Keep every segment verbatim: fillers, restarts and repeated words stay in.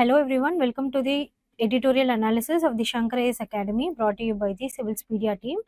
Hello everyone, welcome to the editorial analysis of the Shankar I A S Academy brought to you by the Civilspedia team,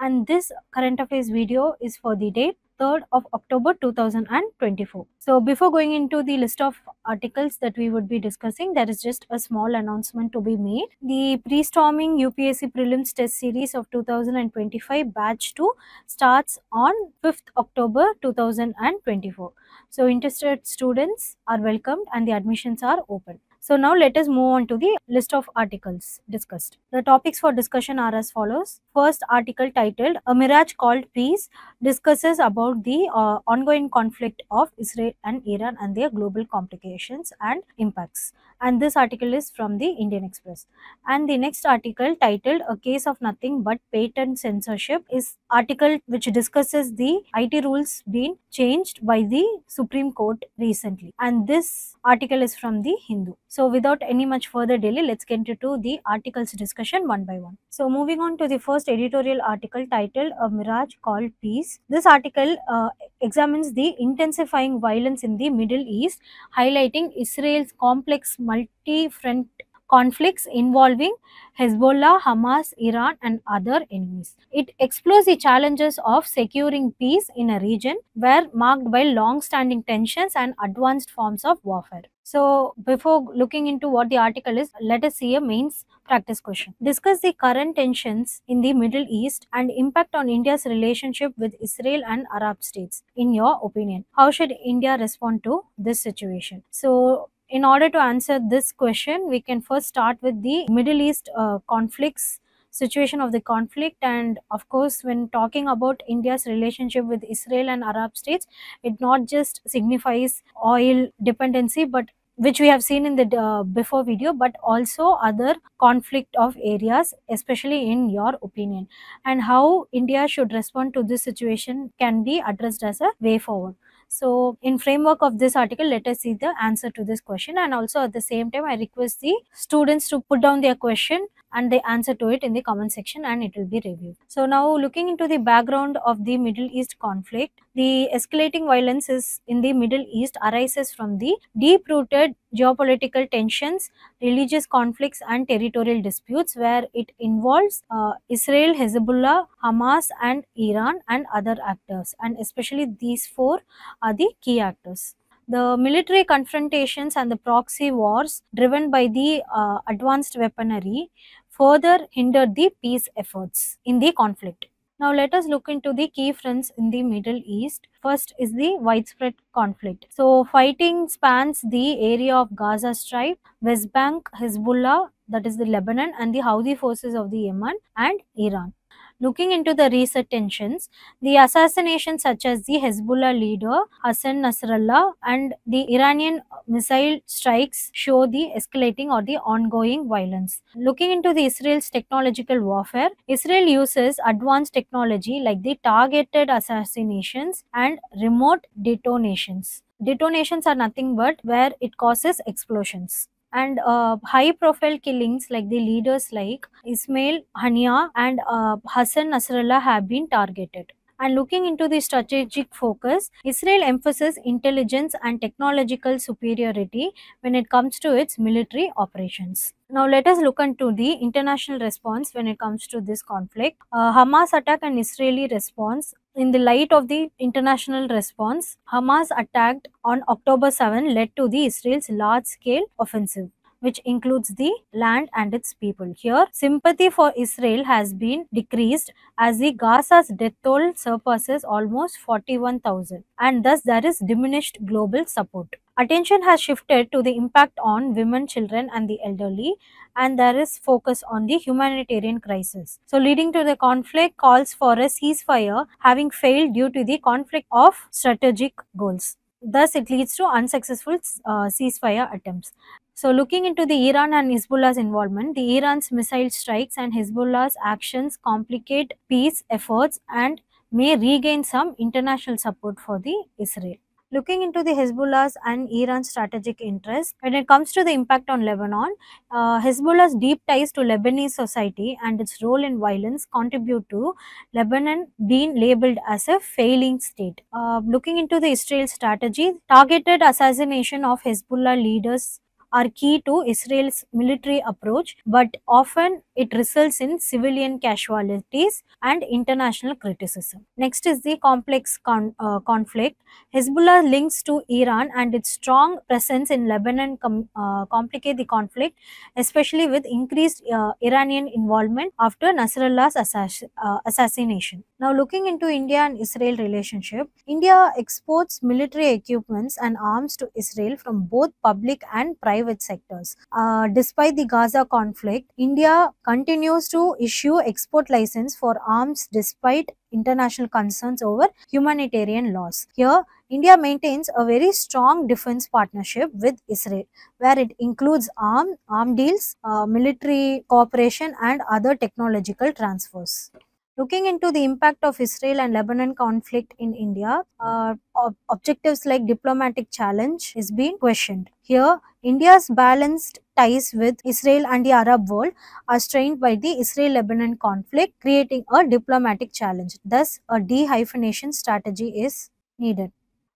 and this current affairs video is for the date third of October two thousand twenty-four. So before going into the list of articles that we would be discussing, there is just a small announcement to be made. The pre-storming U P S C prelims test series of two thousand twenty-five batch two starts on fifth October two thousand twenty-four. So interested students are welcomed and the admissions are open. So now let us move on to the list of articles discussed. The topics for discussion are as follows. First article, titled A Mirage Called Peace, discusses about the uh, ongoing conflict of Israel and Iran and their global complications and impacts. And this article is from the Indian Express. And the next article, titled A Case of Nothing But Patent Censorship, is article which discusses the I T rules being changed by the Supreme Court recently. And this article is from The Hindu. So without any much further delay, let's get into the articles discussion one by one. So moving on to the first editorial article, titled A Mirage Called Peace. This article uh, examines the intensifying violence in the Middle East, highlighting Israel's complex multi-front conflicts involving Hezbollah, Hamas, Iran and other enemies. It explores the challenges of securing peace in a region where marked by long-standing tensions and advanced forms of warfare. So before looking into what the article is, let us see a mains practice question. Discuss the current tensions in the Middle East and impact on India's relationship with Israel and Arab states. In your opinion, how should India respond to this situation? So in order to answer this question, we can first start with the Middle East uh, conflicts, situation of the conflict, and of course when talking about India's relationship with Israel and Arab states, it not just signifies oil dependency, but which we have seen in the uh, before video, but also other conflict of areas, especially in your opinion, and how India should respond to this situation can be addressed as a way forward. So in framework of this article, let us see the answer to this question, and also at the same time I request the students to put down their question and the answer to it in the comment section, and it will be reviewed. So now looking into the background of the Middle East conflict, the escalating violence is in the Middle East arises from the deep-rooted geopolitical tensions, religious conflicts and territorial disputes, where it involves uh, Israel, Hezbollah, Hamas and Iran and other actors, and especially these four are the key actors. The military confrontations and the proxy wars driven by the uh, advanced weaponry further hindered the peace efforts in the conflict. Now let us look into the key fronts in the Middle East. First is the widespread conflict. So fighting spans the area of Gaza Strip, West Bank, Hezbollah, that is the Lebanon, and the Houthi forces of the Yemen and Iran. Looking into the recent tensions, the assassinations such as the Hezbollah leader Hassan Nasrallah and the Iranian missile strikes show the escalating or the ongoing violence. Looking into the Israel's technological warfare, Israel uses advanced technology like the targeted assassinations and remote detonations. Detonations are nothing but where it causes explosions. And uh, high-profile killings like the leaders like Ismail Hania and uh, Hassan Nasrallah have been targeted. And looking into the strategic focus, Israel emphasizes intelligence and technological superiority when it comes to its military operations. Now let us look into the international response when it comes to this conflict. Uh, Hamas attack and Israeli response. In the light of the international response, Hamas attacked on October seventh led to the Israel's large-scale offensive, which includes the land and its people. Here, sympathy for Israel has been decreased as the Gaza's death toll surpasses almost forty-one thousand, and thus there is diminished global support. Attention has shifted to the impact on women, children and the elderly, and there is focus on the humanitarian crisis. So leading to the conflict calls for a ceasefire having failed due to the conflict of strategic goals. Thus, it leads to unsuccessful uh, ceasefire attempts. So looking into the Iran and Hezbollah's involvement, the Iran's missile strikes and Hezbollah's actions complicate peace efforts and may regain some international support for the Israel. Looking into the Hezbollah's and Iran's strategic interests, when it comes to the impact on Lebanon, uh, Hezbollah's deep ties to Lebanese society and its role in violence contribute to Lebanon being labeled as a failing state. Uh, looking into the Israel strategy, targeted assassination of Hezbollah leaders are key to Israel's military approach, but often it results in civilian casualties and international criticism. Next is the complex con uh, conflict. Hezbollah links to Iran and its strong presence in Lebanon com uh, complicate the conflict, especially with increased uh, Iranian involvement after Nasrallah's assass uh, assassination. Now, looking into India and Israel relationship, India exports military equipments and arms to Israel from both public and private sectors. Uh, despite the Gaza conflict, India continues to issue export license for arms despite international concerns over humanitarian laws. Here, India maintains a very strong defense partnership with Israel, where it includes arm, arm deals, uh, military cooperation and other technological transfers. Looking into the impact of Israel and Lebanon conflict in India, uh, ob- objectives like diplomatic challenge is being questioned. Here, India's balanced ties with Israel and the Arab world are strained by the Israel-Lebanon conflict, creating a diplomatic challenge. Thus, a de-hyphenation strategy is needed.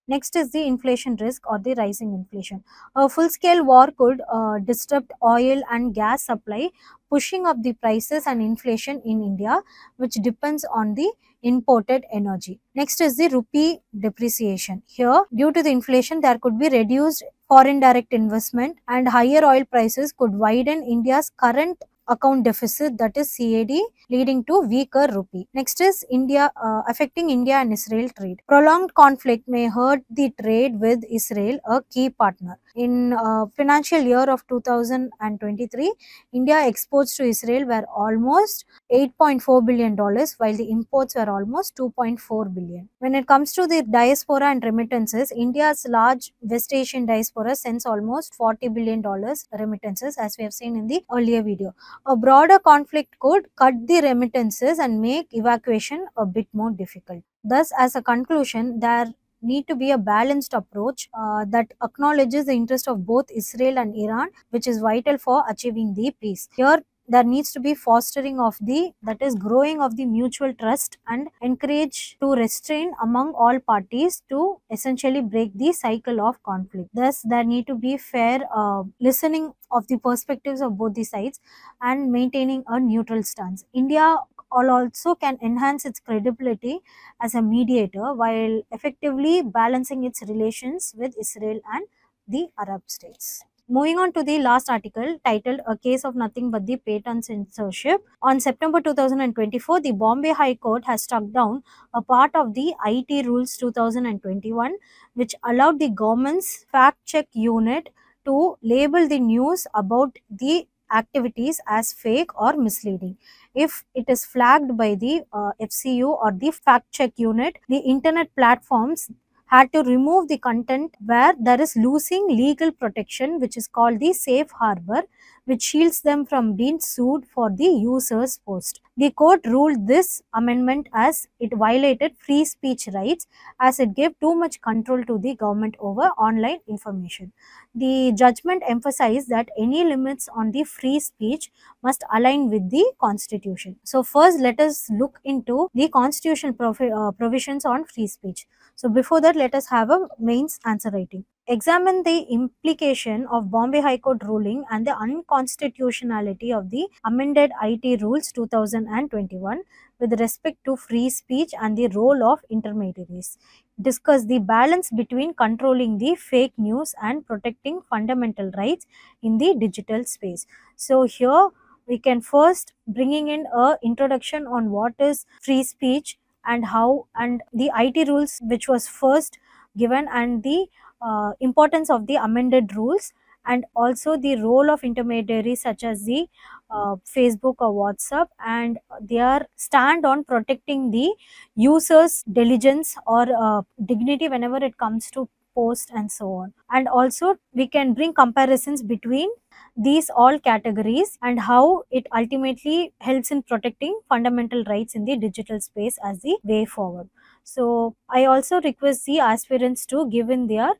Next is the inflation risk or the rising inflation. A full-scale war could uh, disrupt oil and gas supply, pushing up the prices and inflation in India, which depends on the imported energy. Next is the rupee depreciation. Here, due to the inflation, there could be reduced foreign direct investment, and higher oil prices could widen India's current account deficit, that is C A D, leading to weaker rupee. Next is India uh, affecting India and Israel trade. Prolonged conflict may hurt the trade with Israel, a key partner. In uh, financial year of two thousand twenty-three, India exports to Israel were almost eight point four billion dollars, while the imports were almost two point four billion. When it comes to the diaspora and remittances, India's large West Asian diaspora sends almost forty billion dollars remittances, as we have seen in the earlier video. A broader conflict could cut the remittances and make evacuation a bit more difficult. Thus, as a conclusion, there need to be a balanced approach uh, that acknowledges the interest of both Israel and Iran, which is vital for achieving the peace. Here, there needs to be fostering of the, that is growing of the mutual trust, and encourage to restrain among all parties to essentially break the cycle of conflict. Thus, there need to be fair uh, listening of the perspectives of both the sides and maintaining a neutral stance. India also can enhance its credibility as a mediator while effectively balancing its relations with Israel and the Arab states. Moving on to the last article, titled A Case of Nothing But the Patent Censorship. On September two thousand twenty-four, the Bombay High Court has struck down a part of the I T Rules two thousand twenty-one, which allowed the government's fact-check unit to label the news about the activities as fake or misleading. If it is flagged by the uh, F C U or the fact-check unit, the internet platforms had to remove the content where there is losing legal protection, which is called the safe harbor, which shields them from being sued for the user's post. The court ruled this amendment as it violated free speech rights, as it gave too much control to the government over online information. The judgment emphasized that any limits on the free speech must align with the Constitution. So first, let us look into the constitutional provi uh, provisions on free speech. So before that, let us have a mains answer writing. Examine the implication of Bombay High Court ruling and the unconstitutionality of the amended I T Rules two thousand twenty-one with respect to free speech and the role of intermediaries. Discuss the balance between controlling the fake news and protecting fundamental rights in the digital space. So here we can first bringing in a introduction on what is free speech and how, and the I T rules which was first given, and the uh, importance of the amended rules, and also the role of intermediaries such as the uh, Facebook or WhatsApp, and their stand on protecting the user's diligence or uh, dignity whenever it comes to post and so on. And also we can bring comparisons between these all categories and how it ultimately helps in protecting fundamental rights in the digital space as the way forward. So I also request the aspirants to give in their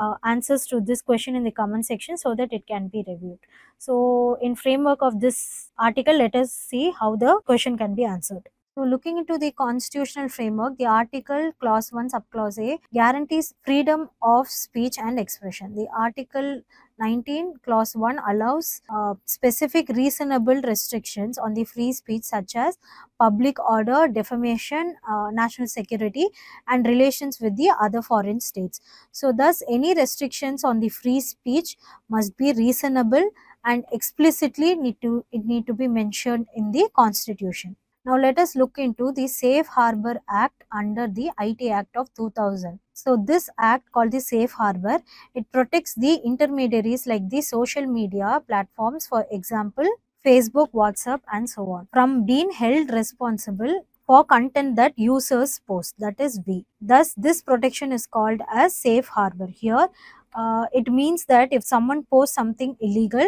uh, answers to this question in the comment section so that it can be reviewed. So in framework of this article, let us see how the question can be answered. So looking into the constitutional framework, the article clause one subclause A guarantees freedom of speech and expression. The article nineteen clause one allows uh, specific reasonable restrictions on the free speech such as public order, defamation, uh, national security and relations with the other foreign states. So thus any restrictions on the free speech must be reasonable and explicitly need to it need to be mentioned in the Constitution. Now let us look into the Safe Harbor Act under the I T Act of two thousand. So this act, called the Safe Harbor, it protects the intermediaries like the social media platforms, for example Facebook, WhatsApp and so on, from being held responsible for content that users post, that is V. Thus this protection is called as Safe Harbor. Here uh, it means that if someone posts something illegal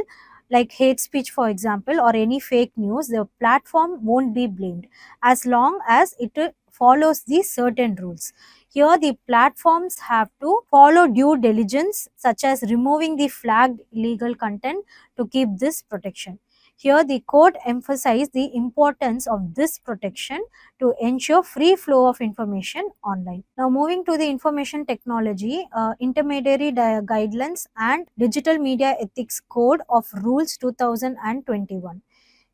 like hate speech, for example, or any fake news, the platform won't be blamed as long as it follows these certain rules. Here the platforms have to follow due diligence such as removing the flagged illegal content to keep this protection. Here the court emphasized the importance of this protection to ensure free flow of information online. Now moving to the information technology, uh, intermediary guidelines and digital media ethics code of rules two thousand twenty-one.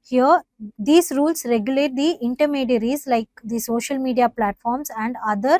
Here these rules regulate the intermediaries like the social media platforms and other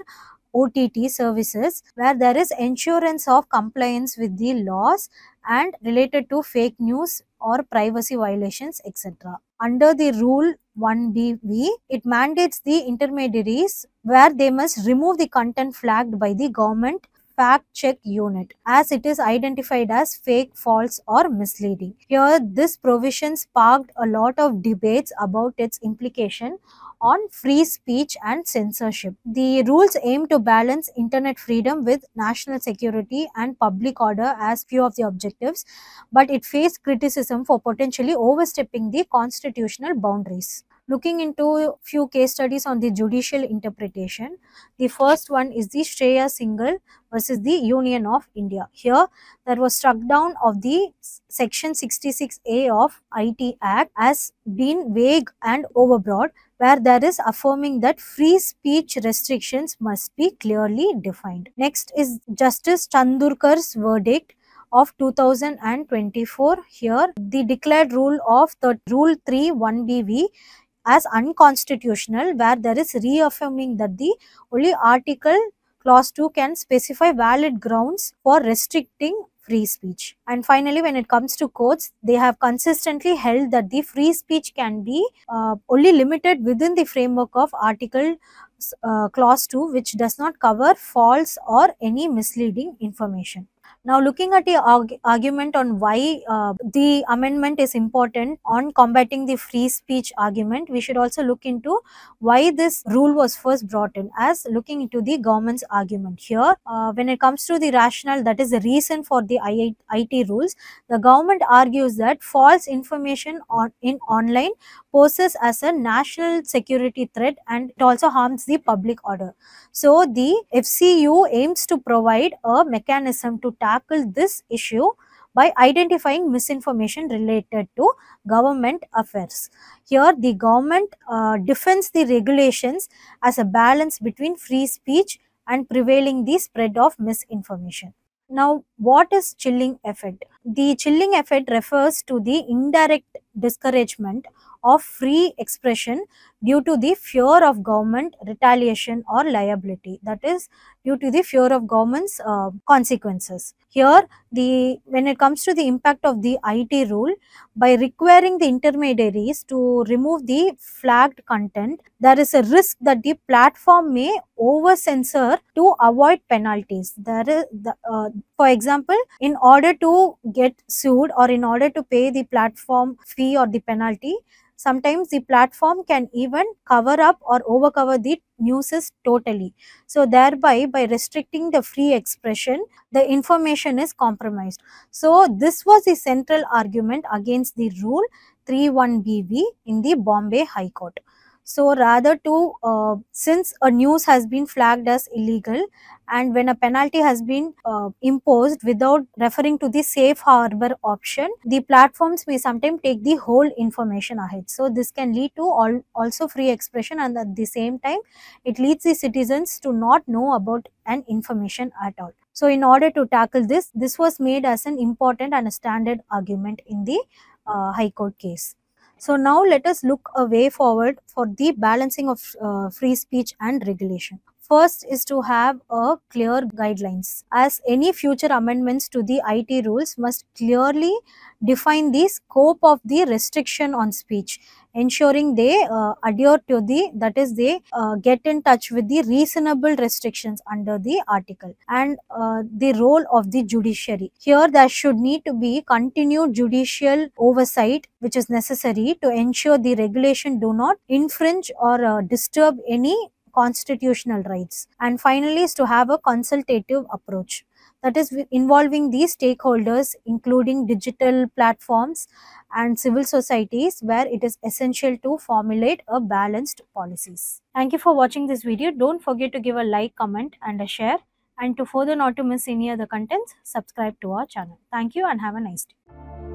O T T services where there is assurance of compliance with the laws and related to fake news or privacy violations, et cetera. Under the Rule one B V, it mandates the intermediaries where they must remove the content flagged by the government fact-check unit as it is identified as fake, false or misleading. Here, this provision sparked a lot of debates about its implication on free speech and censorship. The rules aim to balance internet freedom with national security and public order as few of the objectives, but it faced criticism for potentially overstepping the constitutional boundaries. Looking into few case studies on the judicial interpretation, the first one is the Shreya Singhal versus the Union of India. Here, there was struck down of the Section sixty-six A of I T Act as being vague and overbroad, where there is affirming that free speech restrictions must be clearly defined. Next is Justice Chandurkar's verdict of two thousand twenty-four. Here, the declared rule of the Rule three one B V as unconstitutional, where there is reaffirming that the only Article Clause two can specify valid grounds for restricting free speech. And finally, when it comes to courts, they have consistently held that the free speech can be uh, only limited within the framework of Article Clause two, which does not cover false or any misleading information. Now looking at the arg argument on why uh, the amendment is important on combating the free speech argument, we should also look into why this rule was first brought in, as looking into the government's argument. Here uh, when it comes to the rationale, that is the reason for the I T rules, the government argues that false information on in online poses as a national security threat and it also harms the public order. So the F C U aims to provide a mechanism to tackle tackle this issue by identifying misinformation related to government affairs. Here the government uh, defends the regulations as a balance between free speech and prevailing the spread of misinformation. Now, what is chilling effect? The chilling effect refers to the indirect discouragement of free expression due to the fear of government retaliation or liability, that is due to the fear of government's uh, consequences. Here the when it comes to the impact of the I T rule, by requiring the intermediaries to remove the flagged content, there is a risk that the platform may over censor to avoid penalties. There is the, uh, for example, in order to get sued or in order to pay the platform fee or the penalty, sometimes the platform can even cover up or overcover the newses totally. So thereby, by restricting the free expression, the information is compromised. So this was the central argument against the Rule three one B V in the Bombay High Court. So rather to, uh, since a news has been flagged as illegal, and when a penalty has been uh, imposed without referring to the safe harbor option, the platforms may sometimes take the whole information ahead. So this can lead to all, also free expression, and at the same time, it leads the citizens to not know about an information at all. So in order to tackle this, this was made as an important and a standard argument in the uh, High Court case. So now let us look a way forward for the balancing of uh, free speech and regulation. First is to have a clear guidelines, as any future amendments to the I T rules must clearly define the scope of the restriction on speech, ensuring they uh, adhere to the, that is they uh, get in touch with the reasonable restrictions under the article, and uh, the role of the judiciary. Here there should need to be continued judicial oversight which is necessary to ensure the regulation do not infringe or uh, disturb any constitutional rights. And finally is to have a consultative approach, that is involving these stakeholders including digital platforms and civil societies, where it is essential to formulate a balanced policies. Thank you for watching this video. Don't forget to give a like, comment and a share, and to further not to miss any other contents, subscribe to our channel. Thank you and have a nice day.